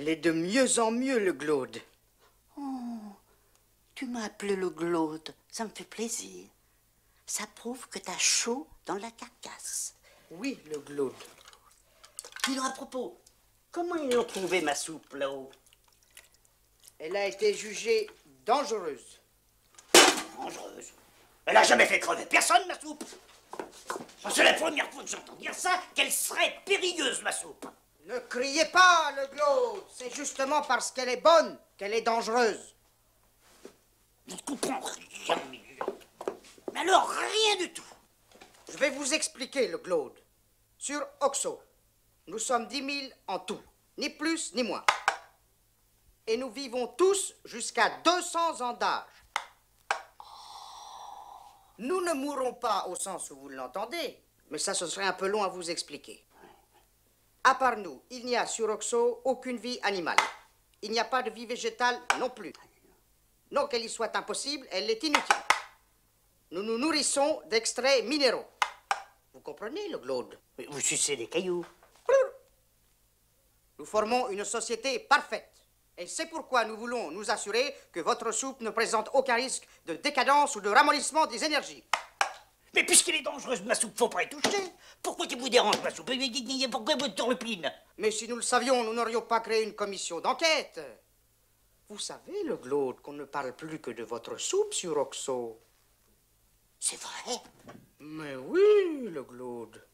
Elle est de mieux en mieux, le Glaude. Oh, tu m'as appelé le Glaude, ça me fait plaisir. Ça prouve que t'as chaud dans la carcasse. Oui, le Glaude. Dis-leur à propos, comment ils l'ont trouvé, ma soupe, là-haut? Elle a été jugée dangereuse. Dangereuse? Elle a jamais fait crever personne, ma soupe. C'est la première fois que j'entends dire ça, qu'elle serait périlleuse, ma soupe. Ne criez pas, le Glaude. C'est justement parce qu'elle est bonne qu'elle est dangereuse. Je ne comprends rien, mais alors rien du tout. Je vais vous expliquer, le Glaude. Sur Oxo, nous sommes 10 000 en tout, ni plus ni moins. Et nous vivons tous jusqu'à 200 ans d'âge. Nous ne mourrons pas au sens où vous l'entendez, mais ça, ce serait un peu long à vous expliquer. À part nous, il n'y a sur Oxo aucune vie animale. Il n'y a pas de vie végétale non plus. Non qu'elle y soit impossible, elle est inutile. Nous nous nourrissons d'extraits minéraux. Vous comprenez, le Glaude? Vous sucez des cailloux. Nous formons une société parfaite. Et c'est pourquoi nous voulons nous assurer que votre soupe ne présente aucun risque de décadence ou de ramollissement des énergies. Mais puisqu'il est dangereuse, ma soupe, faut pas y toucher. Pourquoi tu vous déranges, ma soupe? Pourquoi vous turlupine? Mais si nous le savions, nous n'aurions pas créé une commission d'enquête. Vous savez, le Glaude, qu'on ne parle plus que de votre soupe sur Oxo. C'est vrai? Mais oui, le Glaude.